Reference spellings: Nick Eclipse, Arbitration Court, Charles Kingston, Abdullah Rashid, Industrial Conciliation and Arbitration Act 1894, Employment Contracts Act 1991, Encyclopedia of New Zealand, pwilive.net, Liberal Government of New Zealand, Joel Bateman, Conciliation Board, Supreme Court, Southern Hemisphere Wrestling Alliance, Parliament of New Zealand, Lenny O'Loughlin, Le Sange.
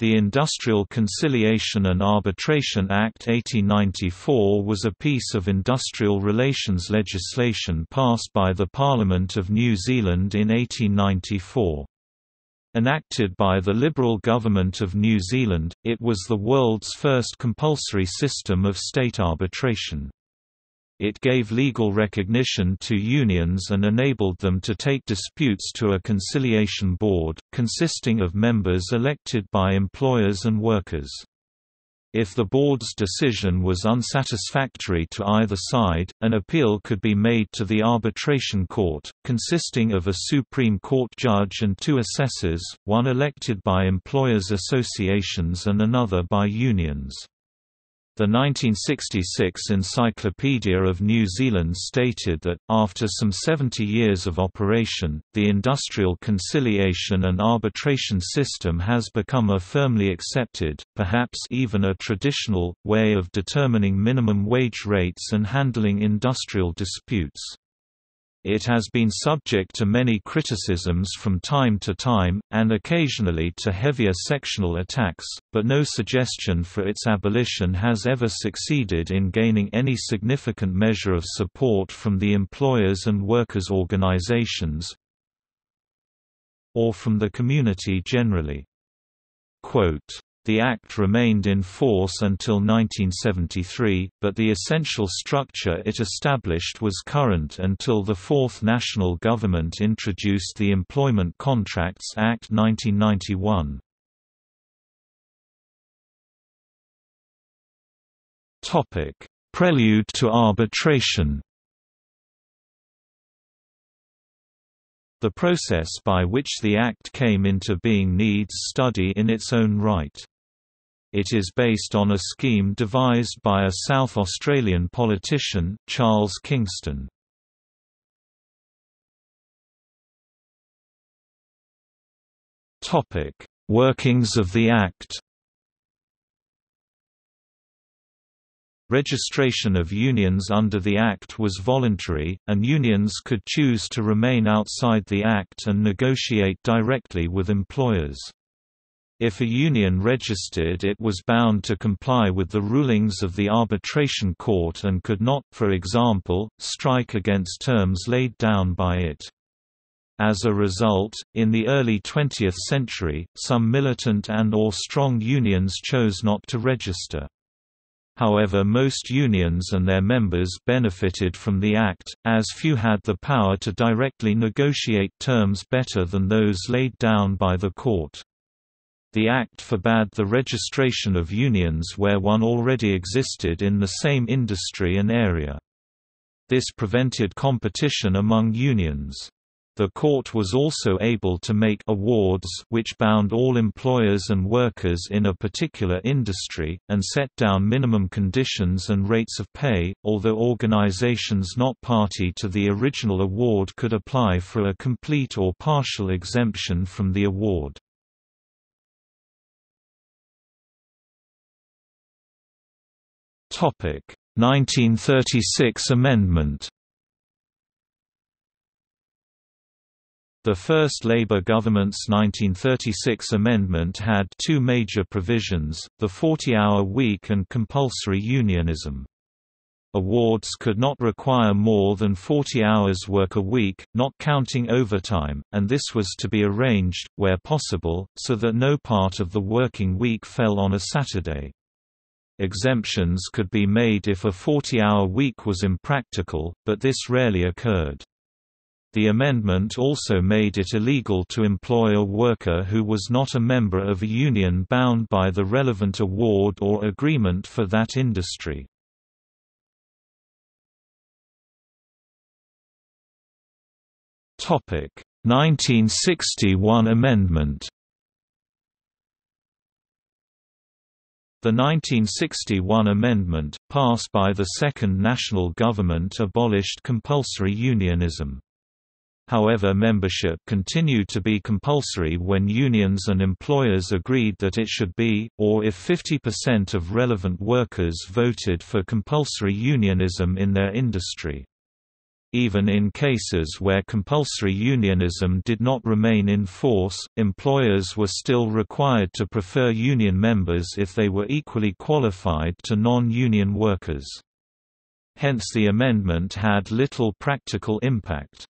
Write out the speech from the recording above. The Industrial Conciliation and Arbitration Act 1894 was a piece of industrial relations legislation passed by the Parliament of New Zealand in 1894. Enacted by the Liberal Government of New Zealand, it was the world's first compulsory system of state arbitration. It gave legal recognition to unions and enabled them to take disputes to a conciliation board, consisting of members elected by employers and workers. If the board's decision was unsatisfactory to either side, an appeal could be made to the Arbitration Court, consisting of a Supreme Court judge and two assessors, one elected by employers' associations and another by unions. The 1966 Encyclopedia of New Zealand stated that, after some 70 years of operation, the industrial conciliation and arbitration system has become a firmly accepted, perhaps even a traditional, way of determining minimum wage rates and handling industrial disputes. It has been subject to many criticisms from time to time, and occasionally to heavier sectional attacks, but no suggestion for its abolition has ever succeeded in gaining any significant measure of support from the employers' and workers' organizations or from the community generally. Quote, the Act remained in force until 1973, but the essential structure it established was current until the Fourth National Government introduced the Employment Contracts Act 1991. Prelude to arbitration. The process by which the Act came into being needs study in its own right. It is based on a scheme devised by a South Australian politician, Charles Kingston. == Workings of the Act == Registration of unions under the Act was voluntary, and unions could choose to remain outside the Act and negotiate directly with employers. If a union registered, it was bound to comply with the rulings of the Arbitration Court and could not, for example, strike against terms laid down by it. As a result, in the early 20th century, some militant and/or strong unions chose not to register. However, most unions and their members benefited from the Act, as few had the power to directly negotiate terms better than those laid down by the court. The Act forbade the registration of unions where one already existed in the same industry and area. This prevented competition among unions. The court was also able to make awards which bound all employers and workers in a particular industry, and set down minimum conditions and rates of pay, although organizations not party to the original award could apply for a complete or partial exemption from the award. Topic: 1936 Amendment. The first Labour government's 1936 amendment had two major provisions, the 40-hour week and compulsory unionism. Awards could not require more than 40 hours work a week, not counting overtime, and this was to be arranged, where possible, so that no part of the working week fell on a Saturday. Exemptions could be made if a 40-hour week was impractical, but this rarely occurred. The amendment also made it illegal to employ a worker who was not a member of a union bound by the relevant award or agreement for that industry. Topic: 1961 Amendment. The 1961 amendment, passed by the Second National Government, abolished compulsory unionism. However, membership continued to be compulsory when unions and employers agreed that it should be, or if 50% of relevant workers voted for compulsory unionism in their industry. Even in cases where compulsory unionism did not remain in force, employers were still required to prefer union members if they were equally qualified to non-union workers. Hence the amendment had little practical impact.